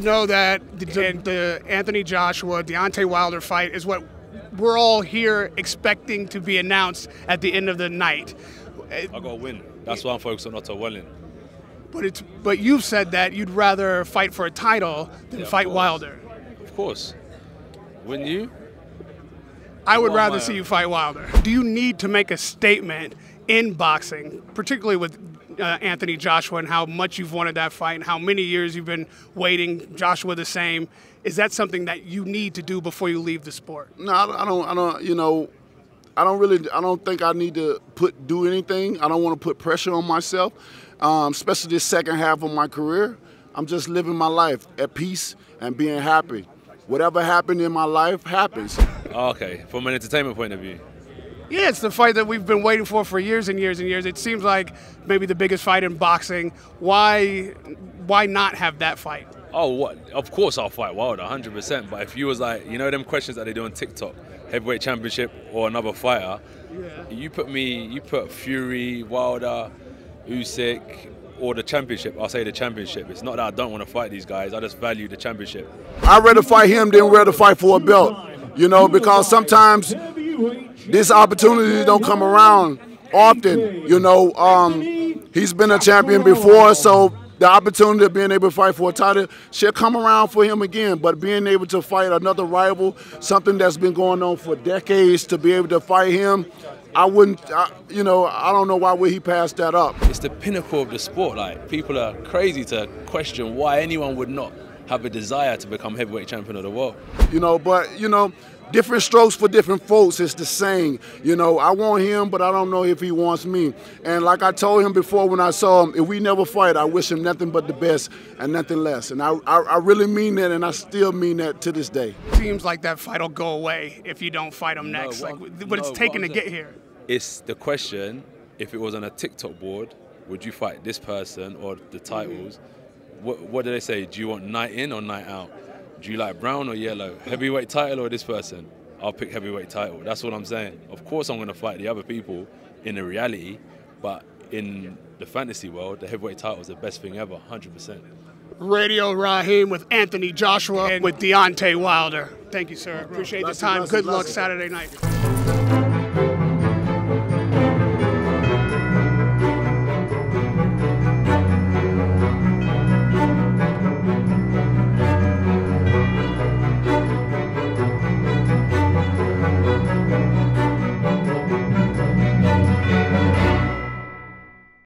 you know that the Anthony Joshua, Deontay Wilder fight is what we're all here expecting to be announced at the end of the night. I got to win. That's why I'm focused on Otto Wallin. But you've said that you'd rather fight for a title than fight Wilder. Of course. Wouldn't you? I would rather see you fight Wilder. Do you need to make a statement in boxing, particularly with Anthony Joshua and how much you've wanted that fight and how many years you've been waiting, Joshua the same? Is that something that you need to do before you leave the sport? No, I don't you know, I don't think I need to do anything. I don't want to put pressure on myself, especially this second half of my career. I'm just living my life at peace and being happy. Whatever happened in my life happens. Okay, from an entertainment point of view. Yeah, it's the fight that we've been waiting for years and years and years. It seems like maybe the biggest fight in boxing. Why not have that fight? Oh, what? Of course I'll fight Wilder, 100%. But if you was like, you know them questions that they do on TikTok, heavyweight championship or another fighter, you put me, you put Fury, Wilder, Usyk, or the championship. I'll say the championship. It's not that I don't want to fight these guys. I just value the championship. I'd rather fight him than rather fight for a belt, you know, because sometimes these opportunities don't come around often, you know. He's been a champion before, so the opportunity of being able to fight for a title should come around for him again. But being able to fight another rival, something that's been going on for decades, to be able to fight him, you know, I don't know why would he pass that up. It's the pinnacle of the sport. Like, people are crazy to question why anyone would not have a desire to become heavyweight champion of the world. You know, but, you know, different strokes for different folks is the saying. You know, I want him, but I don't know if he wants me. And like I told him before when I saw him, if we never fight, I wish him nothing but the best and nothing less. And I really mean that, and I still mean that to this day. Seems like that fight will go away if you don't fight him next. No, like, what it's taken to get here. It's the question, if it was on a TikTok board, would you fight this person or the titles? What do they say? Do you want night in or night out? Do you like brown or yellow? Heavyweight title or this person? I'll pick heavyweight title. That's what I'm saying. Of course I'm going to fight the other people in the reality, but in the fantasy world, the heavyweight title is the best thing ever, 100%. Radio Rahim with Anthony Joshua and with Deontay Wilder. Thank you, sir. Appreciate the time. Good luck Saturday night.